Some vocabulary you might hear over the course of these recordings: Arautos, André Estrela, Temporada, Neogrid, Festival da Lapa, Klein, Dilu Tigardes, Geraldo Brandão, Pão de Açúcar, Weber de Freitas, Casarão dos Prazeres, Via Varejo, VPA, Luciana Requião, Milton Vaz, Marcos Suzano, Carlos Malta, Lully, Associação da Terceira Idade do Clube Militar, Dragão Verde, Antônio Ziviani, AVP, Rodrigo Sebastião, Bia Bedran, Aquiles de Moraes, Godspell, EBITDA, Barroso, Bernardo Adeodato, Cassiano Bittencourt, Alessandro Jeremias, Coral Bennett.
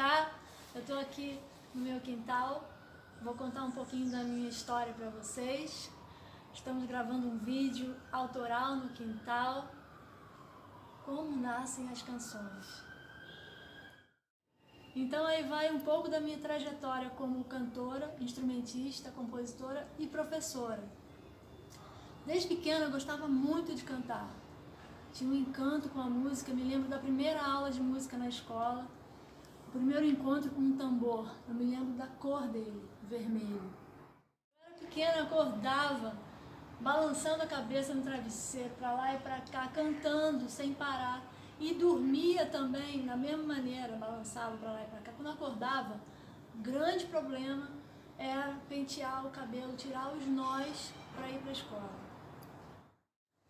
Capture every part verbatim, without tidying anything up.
K, eu tô aqui no meu quintal, vou contar um pouquinho da minha história para vocês. Estamos gravando um vídeo autoral no quintal, como nascem as canções. Então aí vai um pouco da minha trajetória como cantora, instrumentista, compositora e professora. Desde pequena eu gostava muito de cantar. Tinha um encanto com a música, me lembro da primeira aula de música na escola, o primeiro encontro com um tambor, eu me lembro da cor dele, vermelho. Eu era pequena, eu acordava, balançando a cabeça no travesseiro, pra lá e pra cá, cantando sem parar. E dormia também, da mesma maneira, balançava pra lá e pra cá. Quando eu acordava, o grande problema era pentear o cabelo, tirar os nós pra ir pra escola.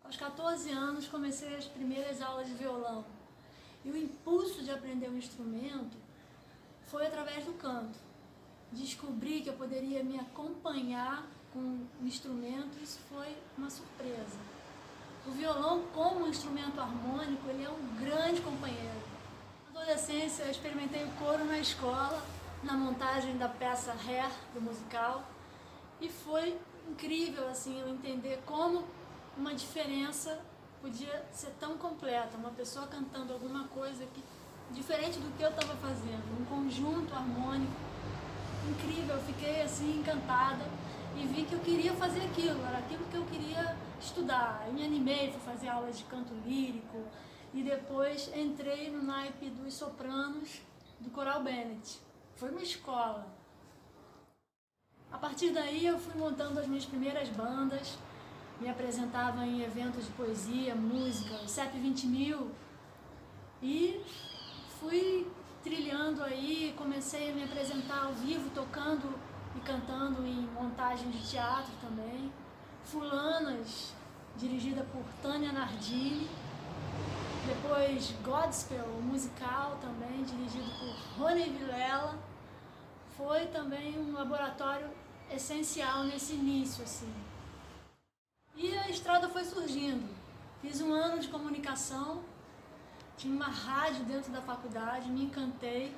Aos quatorze anos comecei as primeiras aulas de violão e o impulso de aprender o instrumento foi através do canto. Descobri que eu poderia me acompanhar com o instrumento, isso foi uma surpresa. O violão, como um instrumento harmônico, ele é um grande companheiro. Na adolescência eu experimentei o coro na escola, na montagem da peça Hair, do musical, e foi incrível assim, eu entender como uma diferença podia ser tão completa, uma pessoa cantando alguma coisa que, diferente do que eu estava fazendo, um conjunto harmônico incrível. Eu fiquei assim encantada e vi que eu queria fazer aquilo, era aquilo que eu queria estudar. Eu me animei, fui fazer aulas de canto lírico e depois entrei no naipe dos sopranos do Coral Bennett. Foi uma escola. A partir daí eu fui montando as minhas primeiras bandas, me apresentava em eventos de poesia, música, o CEP vinte mil, e fui trilhando aí, comecei a me apresentar ao vivo, tocando e cantando em montagens de teatro também. Fulanas, dirigida por Tânia Nardini, depois Godspell, o musical também, dirigido por Rony Vilela. Foi também um laboratório essencial nesse início, assim. E a estrada foi surgindo. Fiz um ano de comunicação, tinha uma rádio dentro da faculdade, me encantei,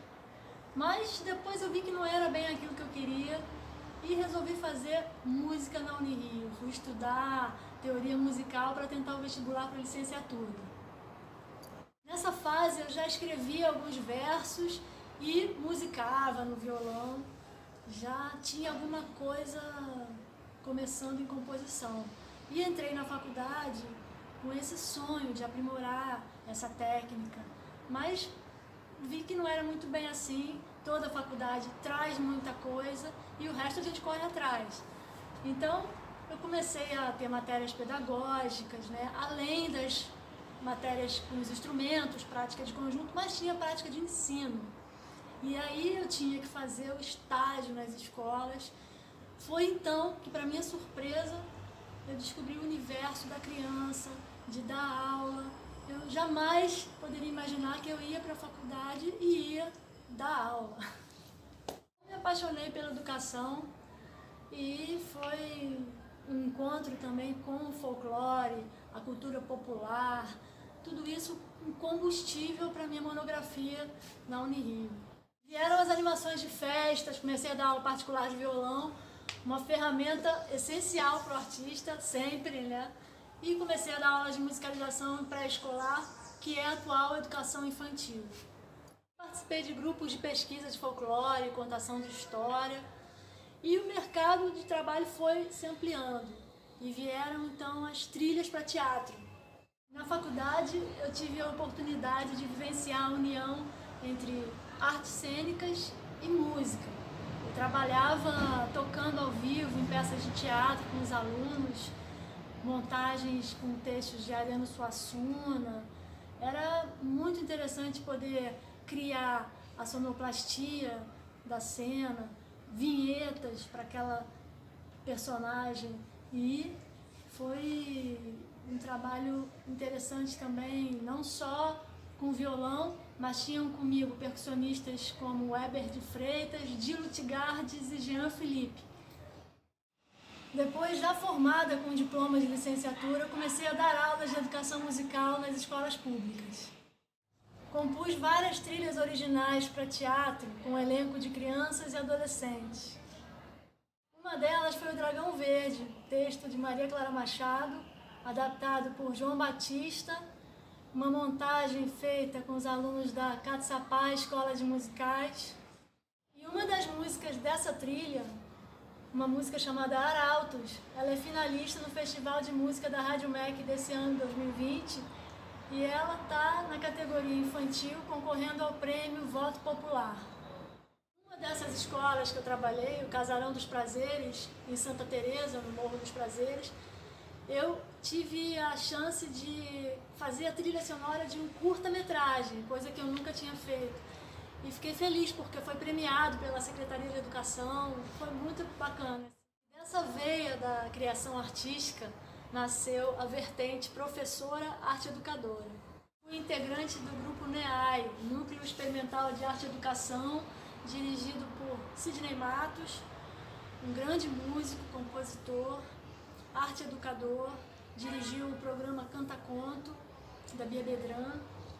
mas depois eu vi que não era bem aquilo que eu queria e resolvi fazer música na Unirio. Fui estudar teoria musical para tentar o vestibular para licenciatura. Nessa fase eu já escrevia alguns versos e musicava no violão, já tinha alguma coisa começando em composição. E entrei na faculdade com esse sonho de aprimorar essa técnica, mas vi que não era muito bem assim, toda a faculdade traz muita coisa e o resto a gente corre atrás. Então eu comecei a ter matérias pedagógicas, né? Além das matérias com os instrumentos, prática de conjunto, mas tinha prática de ensino. E aí eu tinha que fazer o estágio nas escolas. Foi então que, para minha surpresa, eu descobri o universo da criança, de dar aula. Eu jamais poderia imaginar que eu ia para a faculdade e ia dar aula. Me apaixonei pela educação e foi um encontro também com o folclore, a cultura popular, tudo isso um combustível para minha monografia na Unirio. Vieram as animações de festas, comecei a dar aula particular de violão, uma ferramenta essencial para o artista, sempre, né? E comecei a dar aulas de musicalização pré-escolar, que é a atual educação infantil. Participei de grupos de pesquisa de folclore, contação de história, e o mercado de trabalho foi se ampliando, e vieram então as trilhas para teatro. Na faculdade eu tive a oportunidade de vivenciar a união entre artes cênicas e música. Trabalhava tocando ao vivo em peças de teatro com os alunos, montagens com textos de Ariano Suassuna. Era muito interessante poder criar a sonoplastia da cena, vinhetas para aquela personagem, e foi um trabalho interessante também, não só com violão, mas tinham comigo percussionistas como Weber de Freitas, Dilu Tigardes e Jean Felipe. Depois, já formada com o diploma de licenciatura, eu comecei a dar aulas de educação musical nas escolas públicas. Compus várias trilhas originais para teatro com um elenco de crianças e adolescentes. Uma delas foi o Dragão Verde, texto de Maria Clara Machado, adaptado por João Batista, uma montagem feita com os alunos da Catsapá Escola de Musicais. E uma das músicas dessa trilha, uma música chamada Arautos, ela é finalista no Festival de Música da Rádio M E C desse ano, dois mil e vinte, e ela está na categoria infantil concorrendo ao prêmio Voto Popular. Dessas escolas que eu trabalhei, o Casarão dos Prazeres, em Santa Teresa, no Morro dos Prazeres, eu tive a chance de fazer a trilha sonora de um curta-metragem, coisa que eu nunca tinha feito. E fiquei feliz porque foi premiado pela Secretaria de Educação, foi muito bacana. Dessa veia da criação artística nasceu a vertente professora-arte-educadora. Fui integrante do grupo NEAI, Núcleo Experimental de Arte e Educação, dirigido por Sidney Matos, um grande músico, compositor, arte-educador, dirigiu o programa Canta Conto, da Bia Bedran,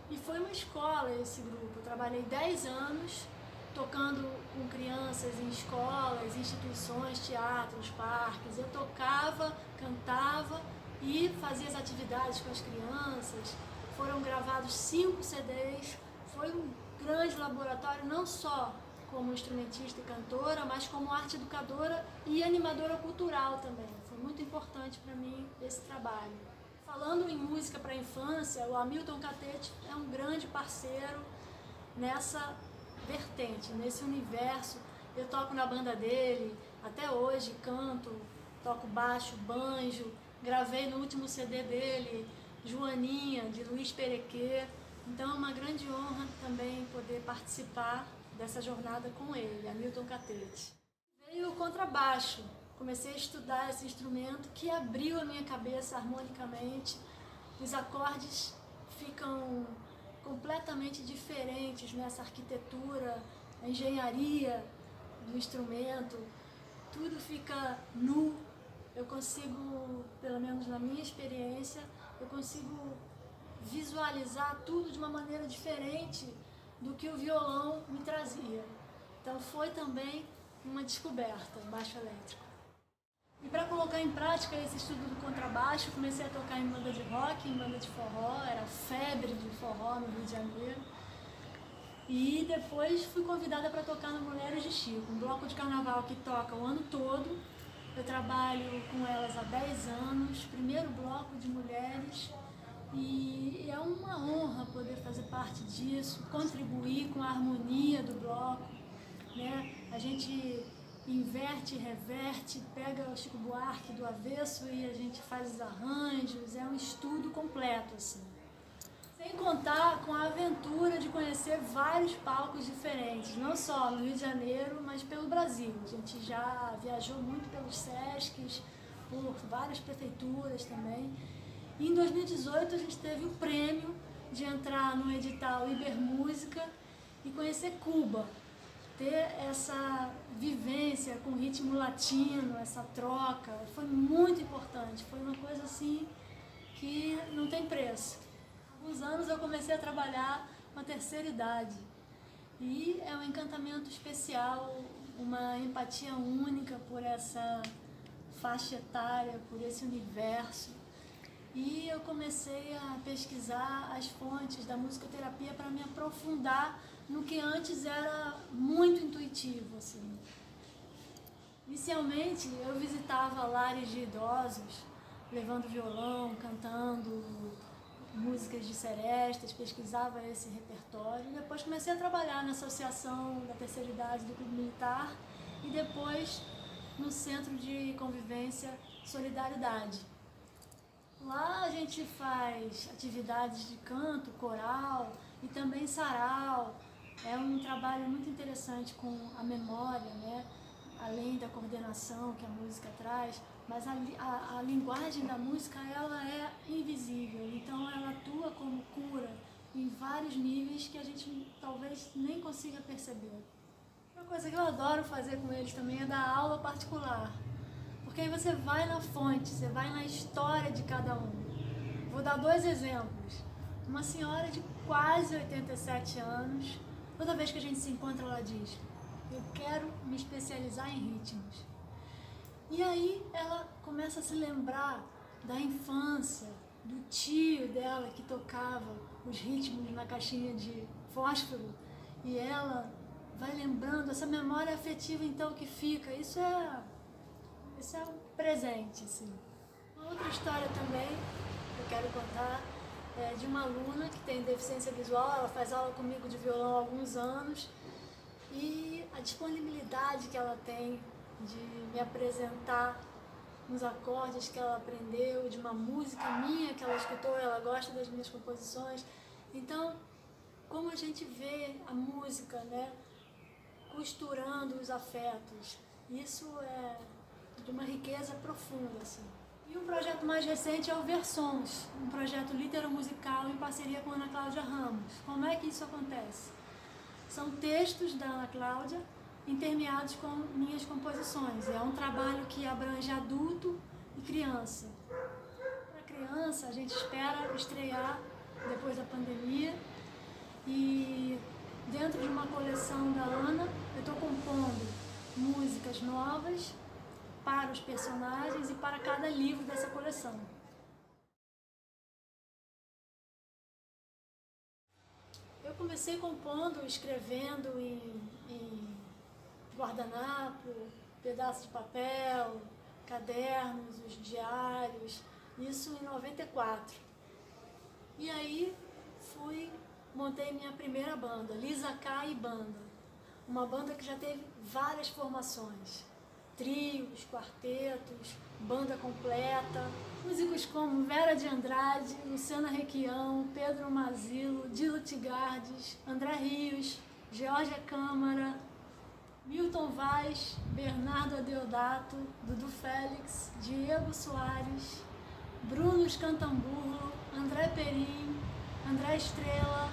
e foi uma escola esse grupo. Eu trabalhei dez anos tocando com crianças em escolas, instituições, teatros, parques. Eu tocava, cantava e fazia as atividades com as crianças. Foram gravados cinco C Dês, foi um grande laboratório, não só como instrumentista e cantora, mas como arte educadora e animadora cultural também. Foi muito importante para mim esse trabalho. Falando em música para a infância, o Hamilton Catete é um grande parceiro nessa vertente, nesse universo. Eu toco na banda dele, até hoje canto, toco baixo, banjo, gravei no último C D dele, Joaninha, de Luiz Perequê. Então é uma grande honra também poder participar dessa jornada com ele, Hamilton Catete. Veio o contrabaixo, comecei a estudar esse instrumento que abriu a minha cabeça harmonicamente. Os acordes ficam completamente diferentes nessa arquitetura, a engenharia do instrumento, tudo fica nu. Eu consigo, pelo menos na minha experiência, eu consigo visualizar tudo de uma maneira diferente do que o violão me trazia. Então foi também uma descoberta, o baixo elétrico. E para colocar em prática esse estudo do contrabaixo, comecei a tocar em banda de rock, em banda de forró, era febre de forró no Rio de Janeiro. E depois fui convidada para tocar no Mulheres de Chico, um bloco de carnaval que toca o ano todo. Eu trabalho com elas há dez anos, primeiro bloco de mulheres. E é uma honra poder fazer parte disso, contribuir com a harmonia do bloco, né? A gente inverte, reverte, pega o Chico Buarque do avesso e a gente faz os arranjos, é um estudo completo, assim. Sem contar com a aventura de conhecer vários palcos diferentes, não só no Rio de Janeiro, mas pelo Brasil. A gente já viajou muito pelos SESCs, por várias prefeituras também. Em dois mil e dezoito, a gente teve o prêmio de entrar no edital Ibermúsica e conhecer Cuba, ter essa vivência com ritmo latino, essa troca, foi muito importante, foi uma coisa assim que não tem preço. Há alguns anos eu comecei a trabalhar com a terceira idade e é um encantamento especial, uma empatia única por essa faixa etária, por esse universo. E eu comecei a pesquisar as fontes da musicoterapia para me aprofundar no que antes era muito intuitivo, assim. Inicialmente, eu visitava lares de idosos, levando violão, cantando músicas de serestas, pesquisava esse repertório. Depois comecei a trabalhar na Associação da Terceira Idade do Clube Militar e depois no Centro de Convivência Solidariedade. Lá a gente faz atividades de canto, coral e também sarau. É um trabalho muito interessante com a memória, né? Além da coordenação que a música traz, mas a, a, a linguagem da música ela é invisível, então ela atua como cura em vários níveis que a gente talvez nem consiga perceber. Uma coisa que eu adoro fazer com eles também é dar aula particular. Porque aí você vai na fonte, você vai na história de cada um. Vou dar dois exemplos. uma senhora de quase oitenta e sete anos, toda vez que a gente se encontra ela diz: eu quero me especializar em ritmos. E aí ela começa a se lembrar da infância, do tio dela que tocava os ritmos na caixinha de fósforo, e ela vai lembrando, essa memória afetiva então que fica, isso é, isso é um presente, assim. Uma outra história também que eu quero contar é de uma aluna que tem deficiência visual, ela faz aula comigo de violão há alguns anos, e a disponibilidade que ela tem de me apresentar uns acordes que ela aprendeu, de uma música minha que ela escutou, ela gosta das minhas composições. Então, como a gente vê a música, né, costurando os afetos, isso é de uma riqueza profunda, assim. E um projeto mais recente é o Versons, um projeto literomusical em parceria com a Ana Cláudia Ramos. Como é que isso acontece? São textos da Ana Cláudia, intermeados com minhas composições. É um trabalho que abrange adulto e criança. Para criança, a gente espera estrear depois da pandemia, e dentro de uma coleção da Ana, eu estou compondo músicas novas para os personagens e para cada livro dessa coleção. Eu comecei compondo, escrevendo em, em guardanapo, pedaço de papel, cadernos, os diários, isso em noventa e quatro. E aí fui, montei minha primeira banda, Liza K e Banda, uma banda que já teve várias formações, trios, quartetos, banda completa, músicos como Vera de Andrade, Luciana Requião, Pedro Mazilo, Dilu Tigardes, André Rios, Georgia Câmara, Milton Vaz, Bernardo Adeodato, Dudu Félix, Diego Soares, Bruno Escantamburlo, André Perim, André Estrela.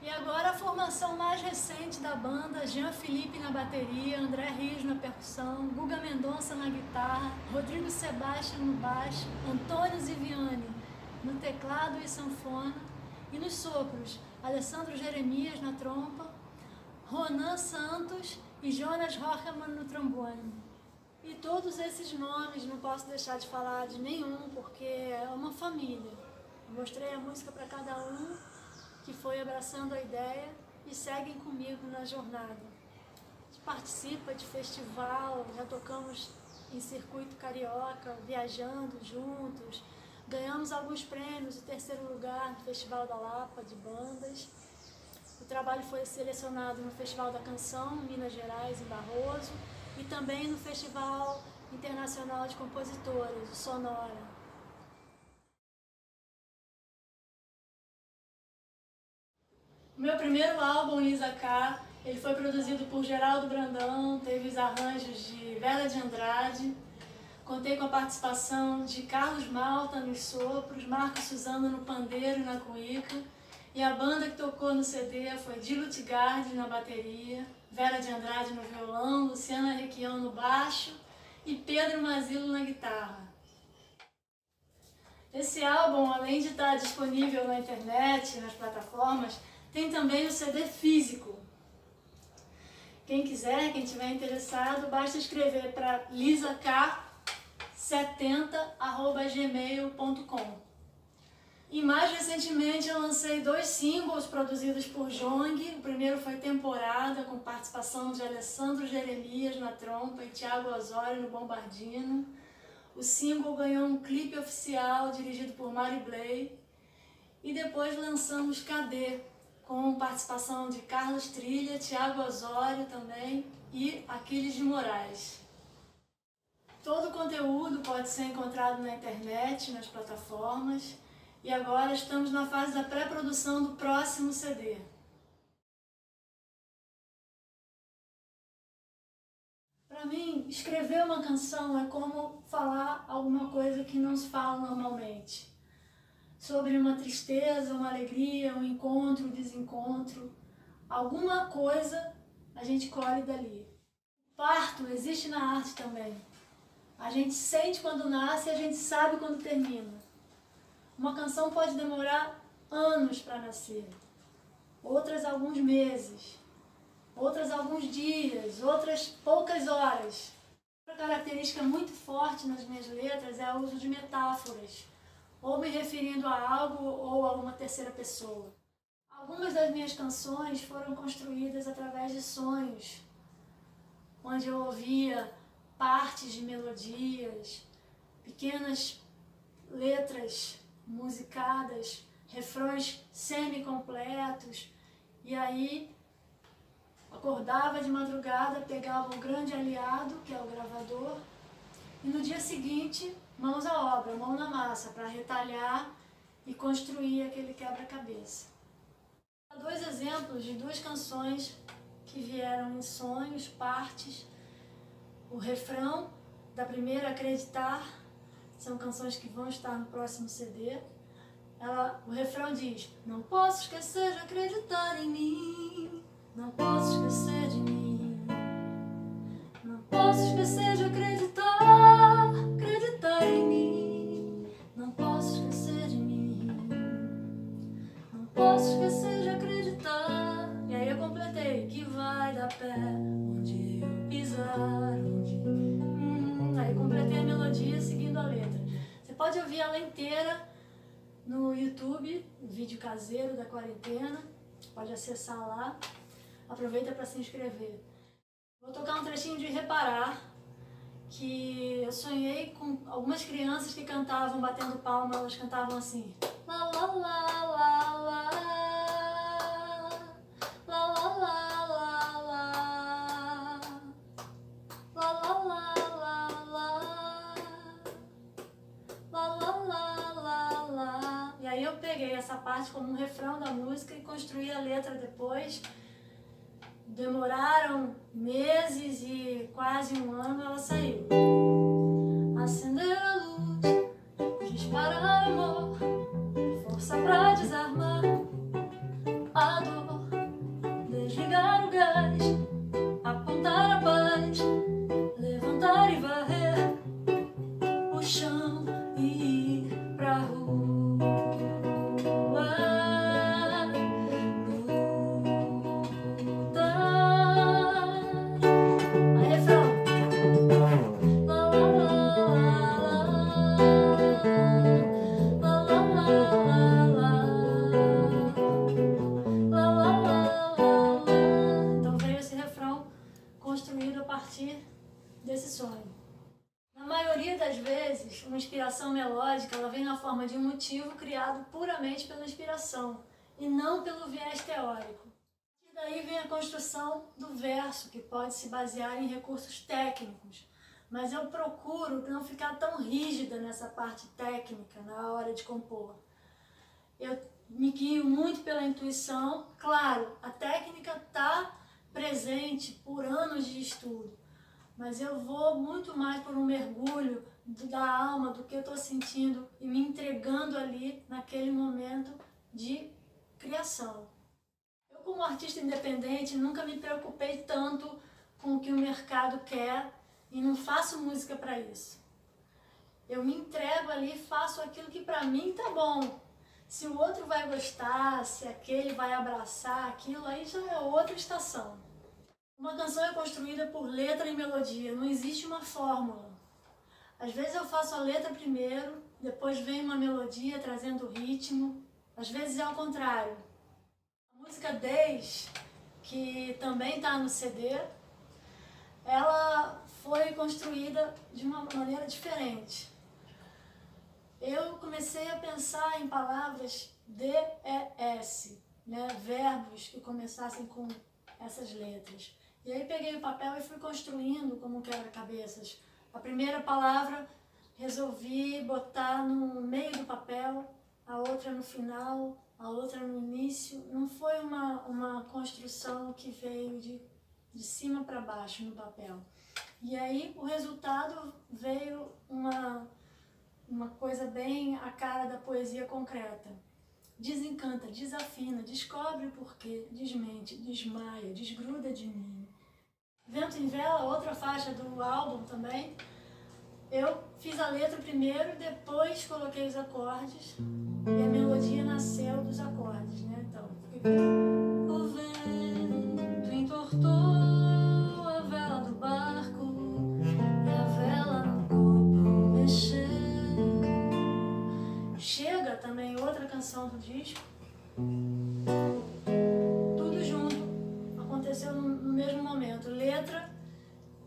E agora a formação mais recente da banda: Jean Felipe na bateria, André Rios na percussão, Guga Mendonça na guitarra, Rodrigo Sebastião no baixo, Antônio Ziviani no teclado e sanfona, e nos sopros, Alessandro Jeremias na trompa, Ronan Santos e Jonas Rockerman no trombone. E todos esses nomes, não posso deixar de falar de nenhum, porque é uma família. Eu mostrei a música para cada um, que foi abraçando a ideia e seguem comigo na jornada. A gente participa de festival, já tocamos em circuito carioca, viajando juntos, ganhamos alguns prêmios, o terceiro lugar no Festival da Lapa de bandas. O trabalho foi selecionado no Festival da Canção, em Minas Gerais, em Barroso, e também no Festival Internacional de Compositores, o Sonora. O meu primeiro álbum, Liza K, ele foi produzido por Geraldo Brandão, teve os arranjos de Vera de Andrade, contei com a participação de Carlos Malta nos sopros, Marcos Suzano no pandeiro e na cuíca. E a banda que tocou no C D foi Dilu Tigardes na bateria, Vera de Andrade no violão, Luciana Requião no baixo e Pedro Mazilo na guitarra. Esse álbum, além de estar disponível na internet, nas plataformas, tem também o C D físico. Quem quiser, quem estiver interessado, basta escrever para liza k setenta arroba gmail ponto com. E mais recentemente eu lancei dois singles produzidos por Jong. O primeiro foi Temporada, com participação de Alessandro Jeremias na trompa e Thiago Osório no bombardino. O single ganhou um clipe oficial dirigido por Mari Blay. E depois lançamos Cadê, com participação de Carlos Trilha, Thiago Osório também e Aquiles de Moraes. Todo o conteúdo pode ser encontrado na internet, nas plataformas. E agora estamos na fase da pré-produção do próximo C D. Para mim, escrever uma canção é como falar alguma coisa que não se fala normalmente. Sobre uma tristeza, uma alegria, um encontro, um desencontro. Alguma coisa a gente colhe dali. O parto existe na arte também. A gente sente quando nasce e a gente sabe quando termina. Uma canção pode demorar anos para nascer, outras alguns meses, outras alguns dias, outras poucas horas. Outra característica muito forte nas minhas letras é o uso de metáforas, ou me referindo a algo ou a uma terceira pessoa. Algumas das minhas canções foram construídas através de sonhos, onde eu ouvia partes de melodias, pequenas letras musicadas, refrões semi-completos, e aí acordava de madrugada, pegava um grande aliado, que é o gravador, e no dia seguinte, mãos à obra, mão na massa, para retalhar e construir aquele quebra-cabeça. Há dois exemplos de duas canções que vieram em sonhos, partes. O refrão da primeira, Acreditar, são canções que vão estar no próximo C D. Ela, o refrão diz: não posso esquecer de acreditar em mim, não posso esquecer de mim, não posso esquecer de acreditar, acreditar em mim, não posso esquecer de mim, não posso esquecer de acreditar. E aí eu completei: que vai dar pé onde eu pisar, onde... Hum, aí completei a melodia seguindo a letra. Você pode ouvir ela inteira no YouTube, um vídeo caseiro da quarentena, pode acessar lá. Aproveita para se inscrever. Vou tocar um trechinho de Reparar, que eu sonhei com algumas crianças que cantavam batendo palma, elas cantavam assim: lá lá lá lá lá lá lá lá lá lá lá lá lá lá lá lá lá lá lá. E aí eu peguei essa parte como um refrão da música e construí a letra depois. Demoraram meses e quase um ano, ela saiu. Acender a luz, disparar amor, força pra desarmar a dor, desligar o gás, apontar a paz, levantar e varrer o chão e ir pra rua. Uma inspiração melódica, ela vem na forma de um motivo criado puramente pela inspiração e não pelo viés teórico. E daí vem a construção do verso, que pode se basear em recursos técnicos, mas eu procuro não ficar tão rígida nessa parte técnica na hora de compor. Eu me guio muito pela intuição. Claro, a técnica está presente por anos de estudo, mas eu vou muito mais por um mergulho da alma, do que eu estou sentindo e me entregando ali naquele momento de criação. Eu, como artista independente, nunca me preocupei tanto com o que o mercado quer e não faço música para isso. Eu me entrego ali e faço aquilo que para mim tá bom. Se o outro vai gostar, se aquele vai abraçar aquilo, aí já é outra estação. Uma canção é construída por letra e melodia, não existe uma fórmula. Às vezes eu faço a letra primeiro, depois vem uma melodia trazendo ritmo. Às vezes é ao contrário. A música dez, que também está no C D, ela foi construída de uma maneira diferente. Eu comecei a pensar em palavras D E S, né? Verbos que começassem com essas letras. E aí peguei o papel e fui construindo como quebra-cabeças. A primeira palavra resolvi botar no meio do papel, a outra no final, a outra no início. Não foi uma, uma construção que veio de, de cima para baixo no papel. E aí o resultado veio uma, uma coisa bem a cara da poesia concreta. Desencanta, desafina, descobre o porquê, desmente, desmaia, desgruda de mim. Vento em Vela, outra faixa do álbum também, eu fiz a letra primeiro, depois coloquei os acordes e a melodia. melodia nasceu dos acordes, né? Então, o vento entortou a vela do barco e a vela no corpo mexeu. Chega também outra canção do disco. Tudo junto aconteceu no mesmo momento. Letra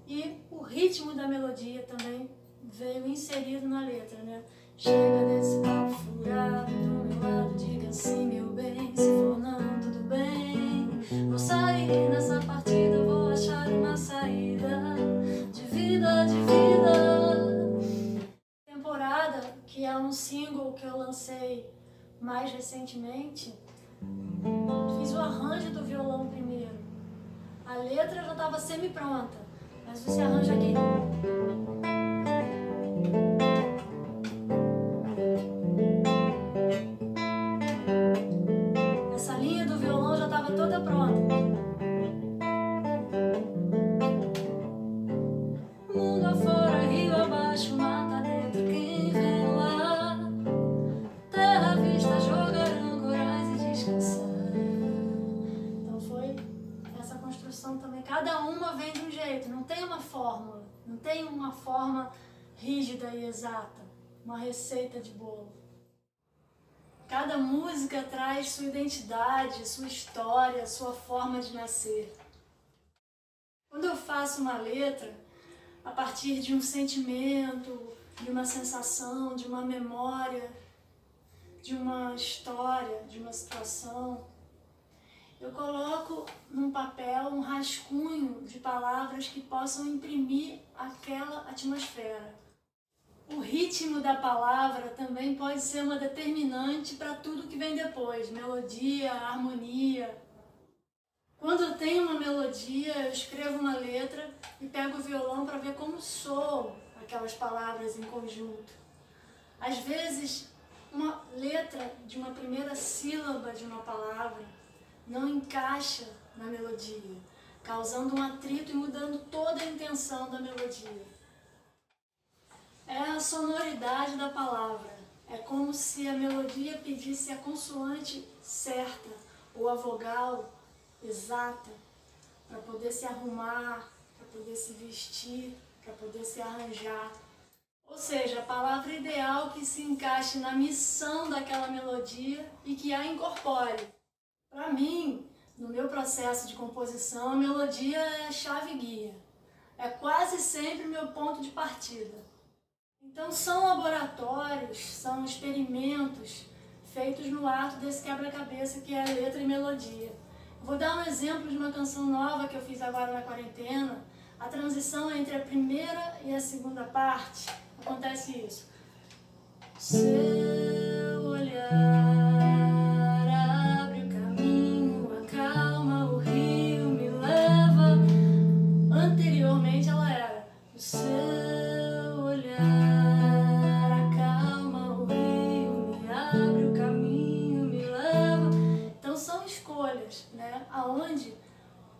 e o ritmo da melodia também veio inserido na letra, né? Chega desse papo furado, do meu lado, diga sim, meu bem. Se for não, tudo bem. Vou sair nessa partida, vou achar uma saída de vida, de vida. Temporada, que é um single que eu lancei mais recentemente, fiz o arranjo do violão primeiro. A letra já estava semi-pronta, mas esse arranjo aqui... exata, uma receita de bolo. Cada música traz sua identidade, sua história, sua forma de nascer. Quando eu faço uma letra, a partir de um sentimento, de uma sensação, de uma memória, de uma história, de uma situação, eu coloco num papel um rascunho de palavras que possam imprimir aquela atmosfera. O ritmo da palavra também pode ser uma determinante para tudo que vem depois, melodia, harmonia. Quando eu tenho uma melodia, eu escrevo uma letra e pego o violão para ver como soam aquelas palavras em conjunto. Às vezes, uma letra de uma primeira sílaba de uma palavra não encaixa na melodia, causando um atrito e mudando toda a intenção da melodia. É a sonoridade da palavra. É como se a melodia pedisse a consoante certa ou a vogal exata para poder se arrumar, para poder se vestir, para poder se arranjar. Ou seja, a palavra ideal que se encaixe na missão daquela melodia e que a incorpore. Para mim, no meu processo de composição, a melodia é a chave guia. É quase sempre meu ponto de partida. Então são laboratórios, são experimentos feitos no ato desse quebra-cabeça que é letra e melodia. Vou dar um exemplo de uma canção nova que eu fiz agora na quarentena. A transição entre a primeira e a segunda parte, acontece isso. Seu olhar.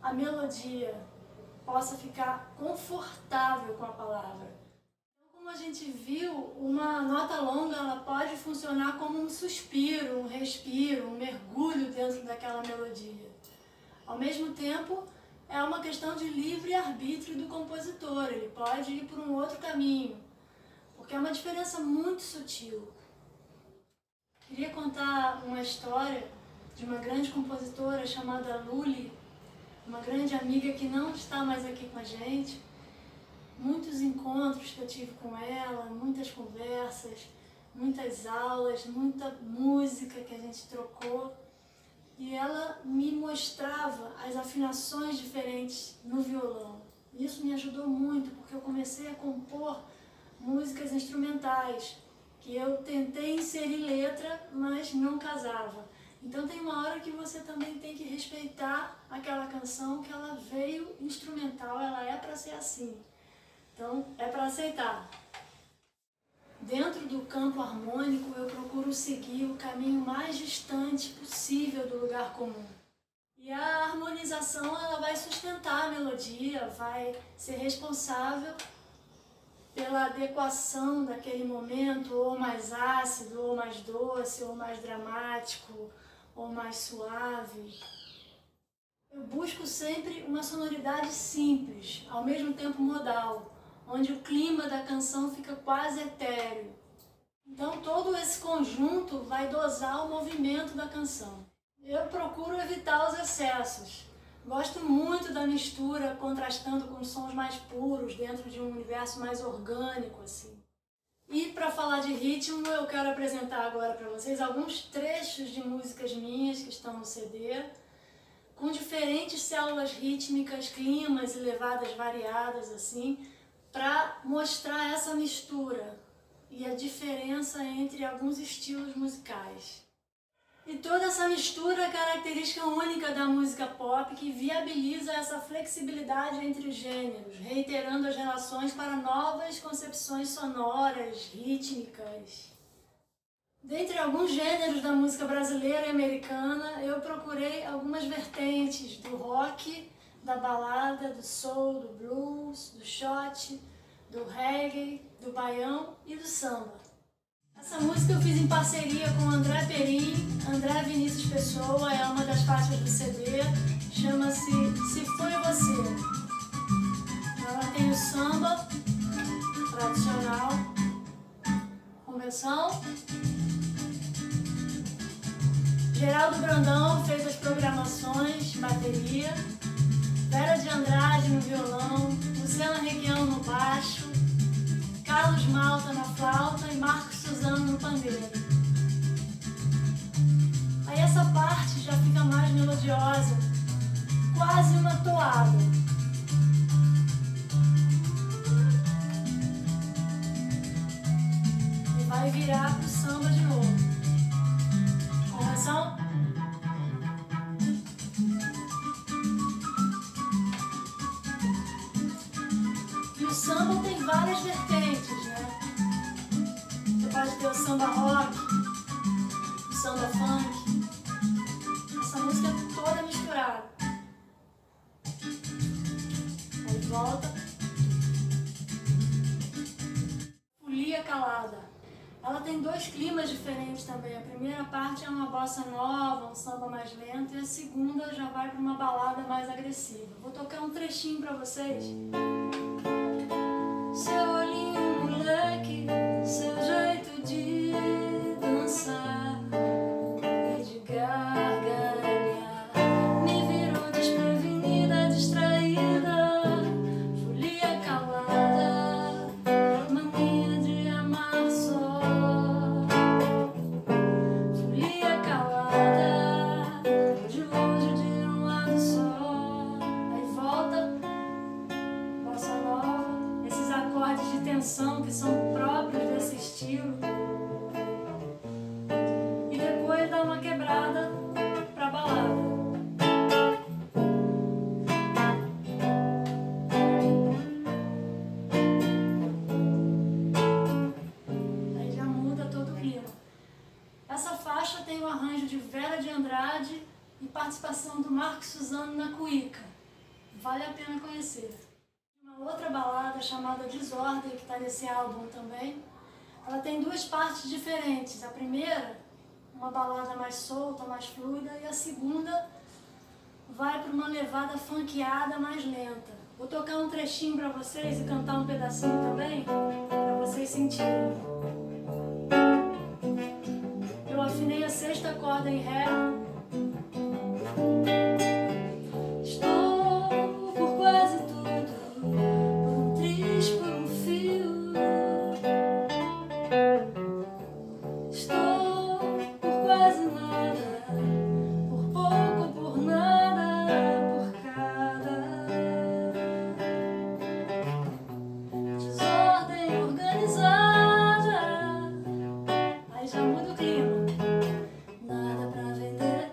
A melodia possa ficar confortável com a palavra. Como a gente viu, uma nota longa ela pode funcionar como um suspiro, um respiro, um mergulho dentro daquela melodia. Ao mesmo tempo, é uma questão de livre-arbítrio do compositor, ele pode ir por um outro caminho, porque é uma diferença muito sutil. Queria contar uma história de uma grande compositora chamada Lully, uma grande amiga que não está mais aqui com a gente. Muitos encontros que eu tive com ela, muitas conversas, muitas aulas, muita música que a gente trocou. E ela me mostrava as afinações diferentes no violão. Isso me ajudou muito, porque eu comecei a compor músicas instrumentais, que eu tentei inserir letra, mas não casava. Então tem uma hora que você também tem que respeitar aquela canção, que ela veio instrumental, ela é para ser assim. Então é para aceitar. Dentro do campo harmônico eu procuro seguir o caminho mais distante possível do lugar comum. E a harmonização ela vai sustentar a melodia, vai ser responsável pela adequação daquele momento, ou mais ácido, ou mais doce, ou mais dramático, ou mais suave. Eu busco sempre uma sonoridade simples, ao mesmo tempo modal, onde o clima da canção fica quase etéreo. Então todo esse conjunto vai dosar o movimento da canção. Eu procuro evitar os excessos. Gosto muito da mistura, contrastando com sons mais puros, dentro de um universo mais orgânico, assim. E para falar de ritmo, eu quero apresentar agora para vocês alguns trechos de músicas minhas que estão no C D, com diferentes células rítmicas, climas e levadas variadas, assim, para mostrar essa mistura e a diferença entre alguns estilos musicais. E toda essa mistura é característica única da música pop, que viabiliza essa flexibilidade entre os gêneros, reiterando as relações para novas concepções sonoras, rítmicas. Dentre alguns gêneros da música brasileira e americana, eu procurei algumas vertentes do rock, da balada, do soul, do blues, do shot, do reggae, do baião e do samba. Essa música eu fiz em parceria com André Perim, André Vinícius Pessoa, é uma das faixas do C D, chama-se Se Foi Você. Ela tem o samba tradicional, convenção. Geraldo Brandão fez as programações, bateria. Vera de Andrade no violão, Luciana Requião no baixo, Carlos Malta na flauta e Marcos Suzano no pandeiro. Aí essa parte já fica mais melodiosa, quase uma toada. E vai virar pro samba de novo. Correção? E o samba tem várias vertentes, né? Você pode ter o samba rock, o samba funk, essa música toda misturada. Aí volta. Folia Calada. Ela tem dois climas diferentes também. A primeira parte é uma bossa nova, um samba mais lento, e a segunda já vai para uma balada mais agressiva. Vou tocar um trechinho para vocês. Seu olhinho, moleque, seu jeito de dançar e de gargalhar me virou desprevenida, distraída, folia calada, mania de amar só. Folia calada, de longe de um lado só. Aí volta, bossa nova. Esses acordes de tensão que são próprios desse estilo. E depois dá uma quebrada pra balada. Aí já muda todo o clima. Essa faixa tem o arranjo de Vera de Andrade e participação do Marcos Suzano na cuíca. Vale a pena conhecer. Outra balada chamada Desordem, que está nesse álbum também, ela tem duas partes diferentes. A primeira, uma balada mais solta, mais fluida, e a segunda vai para uma levada funkeada mais lenta. Vou tocar um trechinho para vocês e cantar um pedacinho também, para vocês sentirem. Eu afinei a sexta corda em Ré. Já muda o clima. Nada pra vender.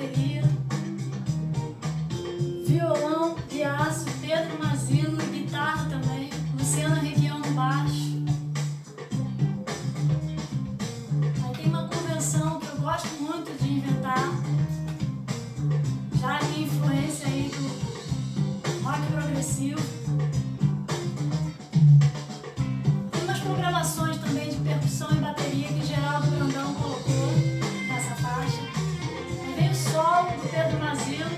bateria, violão de aço, Pedro Mazilo, guitarra também, Luciana Requião no baixo. Aí tem uma convenção que eu gosto muito de inventar, já a minha influência aí do rock progressivo. Tem umas programações também de percussão e bateria que Geraldo Brandão colocou nessa faixa. Aí vem o solo do Pedro Mazilo.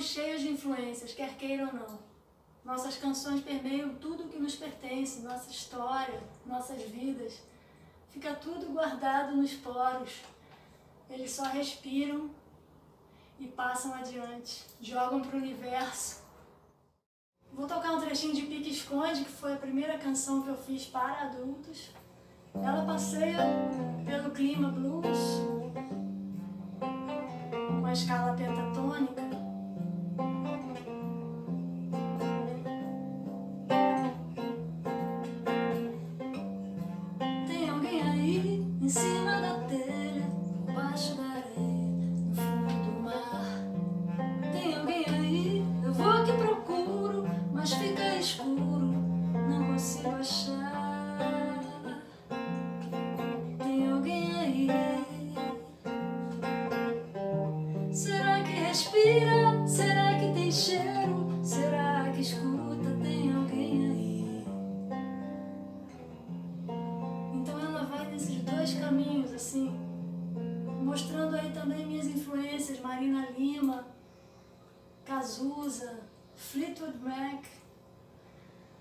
Cheios de influências, quer queira ou não. Nossas canções permeiam tudo o que nos pertence, nossa história, nossas vidas. Fica tudo guardado nos poros. Eles só respiram e passam adiante, jogam para o universo. Vou tocar um trechinho de Pique Esconde, que foi a primeira canção que eu fiz para adultos. Ela passeia pelo clima blues, com a escala pentatônica.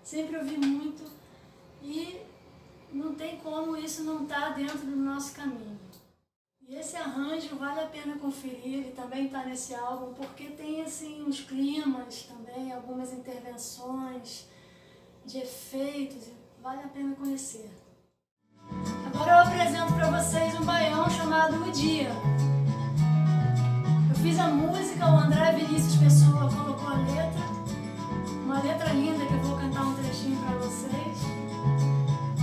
Sempre ouvi muito e não tem como isso não estar dentro do nosso caminho. E esse arranjo vale a pena conferir, ele também está nesse álbum, porque tem assim uns climas também, algumas intervenções de efeitos, vale a pena conhecer. Agora eu apresento para vocês um baião chamado O Dia. fiz a música, o André Vinícius Pessoa colocou a letra, uma letra linda que eu vou cantar um trechinho para vocês.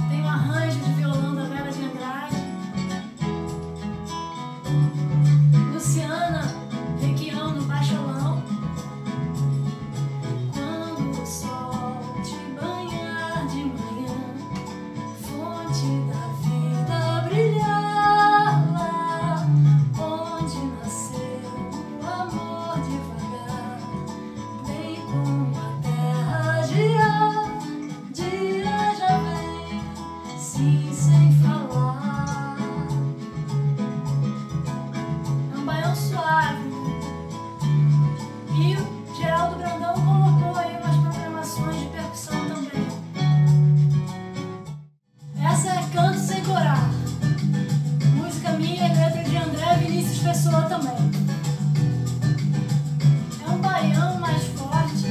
Tem um arranjo de violão da Vera de Andrade. Luciana Requião no baixolão. Quando o sol te banhar de manhã, fonte da vida brilhava, onde nasceu o amor devagar, bem como a terra girar, dia já vem, sim, sem falar. É um baião suave. E o Geraldo Brandão colocou aí umas programações de percussão também. Essa é Canto Sem Corar, música minha e letra de André Vinícius Pessoa também. É um baião mais forte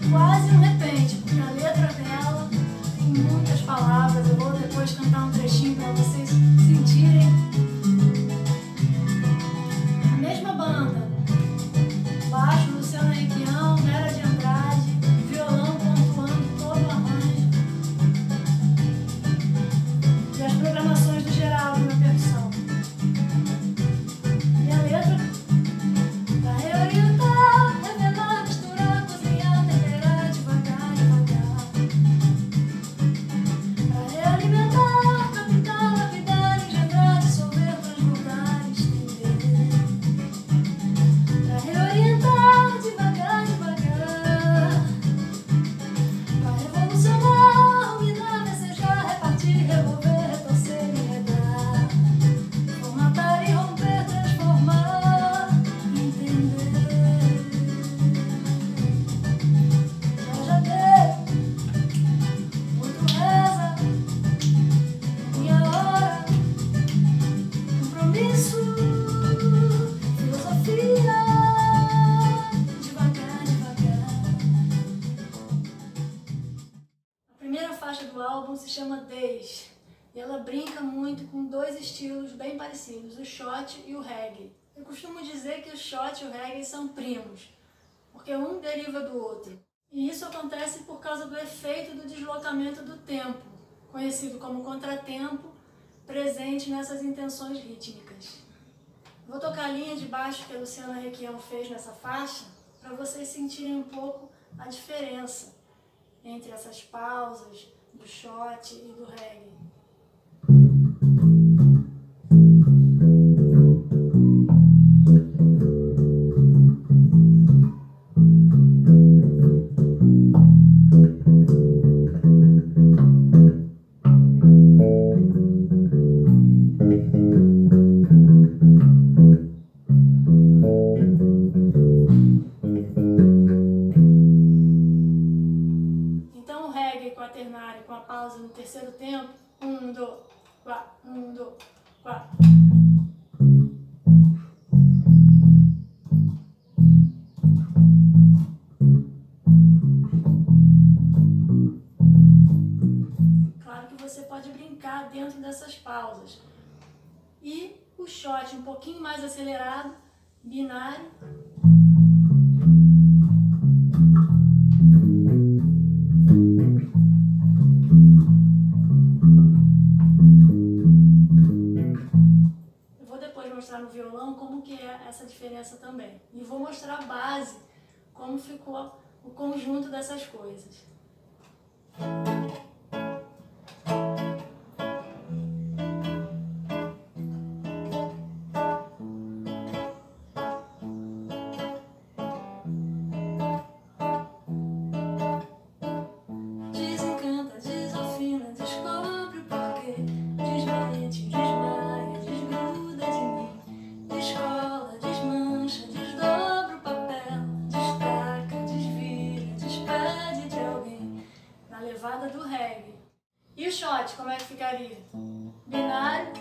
e quase um repente, porque a letra dela tem muitas palavras. Eu vou depois cantar um trechinho para vocês sentirem. A mesma banda, baixo Luciana Requião, Vera de Andrade, violão pontuando todo o arranjo. E as programações do Geraldo na percussão. E a letra? Pra reorientar, revelar, misturar, cozinhar, temperar, devagar, devagar. Pra realimentar, captar, lapidar, engendrar, dissolver, transmudar, estender. Pra reorientar, devagar, devagar. Pra revolucionar, ruinar, desejar, repartir, revolver, retorcer, enredar. Formatar e romper, transformar, entender. Já já deu, muito reza, minha hora, compromisso, filosofia, devagar, devagar. A primeira faixa do álbum se chama Days e ela brinca muito com dois estilos bem parecidos, o shot e o reggae. Eu costumo dizer que o shot e o reggae são primos, porque um deriva do outro. E isso acontece por causa do efeito do deslocamento do tempo, conhecido como contratempo, presente nessas intenções rítmicas. Vou tocar a linha de baixo que a Luciana Requião fez nessa faixa, para vocês sentirem um pouco a diferença entre essas pausas do shot e do reggae. Então o reggae com a ternária, com a pausa no terceiro tempo, um, dois, quatro, um, dois, quatro. Claro que você pode brincar dentro dessas pausas. E o shot um pouquinho mais acelerado, binário. Eu vou depois mostrar no violão como que é essa diferença também. E vou mostrar a base, como ficou o conjunto dessas coisas. Como é que ficaria? Binário.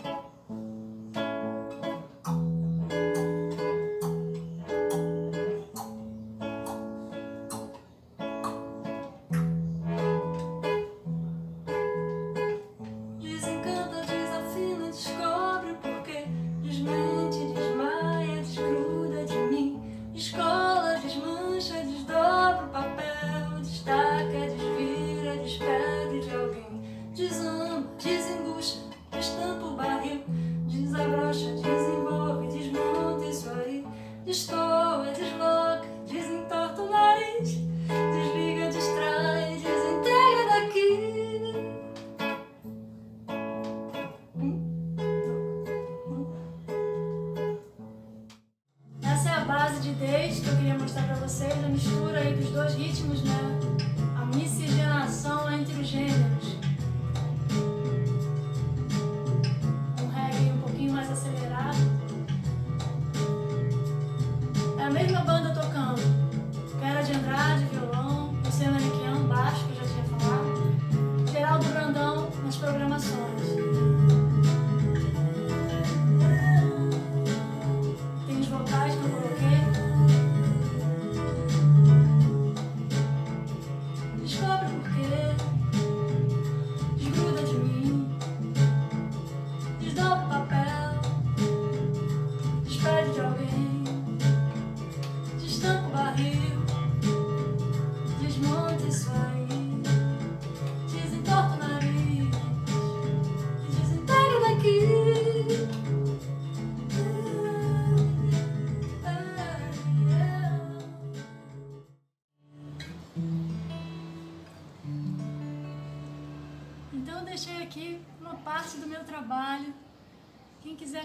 Desencanta, desafina, descobre o porquê, desmente. base de texto que eu queria mostrar para vocês, a mistura aí dos dois ritmos, né? A miscigenação entre os gêneros. Um reggae um pouquinho mais acelerado. É a mesma banda tocando. Vera de Andrade, violão, Luciana Requião, baixo, que eu já tinha falado. Geraldo Brandão nas programações.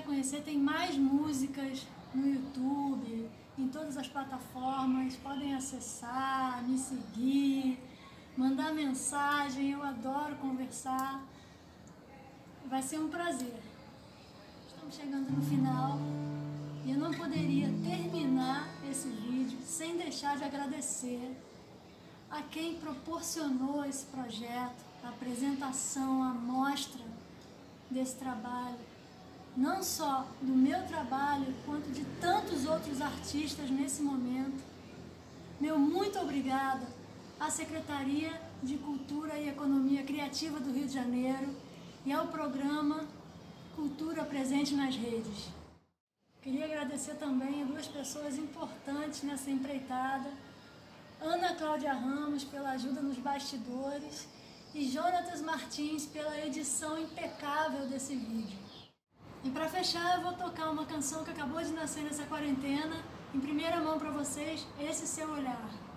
Conhecer, tem mais músicas no YouTube, em todas as plataformas, podem acessar, me seguir, mandar mensagem, eu adoro conversar, vai ser um prazer. Estamos chegando no final e eu não poderia terminar esse vídeo sem deixar de agradecer a quem proporcionou esse projeto, a apresentação, a mostra desse trabalho. Não só do meu trabalho, quanto de tantos outros artistas nesse momento. Meu muito obrigada à Secretaria de Cultura e Economia Criativa do Rio de Janeiro e ao programa Cultura Presente nas Redes. Queria agradecer também a duas pessoas importantes nessa empreitada, Ana Cláudia Ramos pela ajuda nos bastidores e Jonatas Martins pela edição impecável desse vídeo. E para fechar, eu vou tocar uma canção que acabou de nascer nessa quarentena, em primeira mão para vocês, Esse Seu Olhar.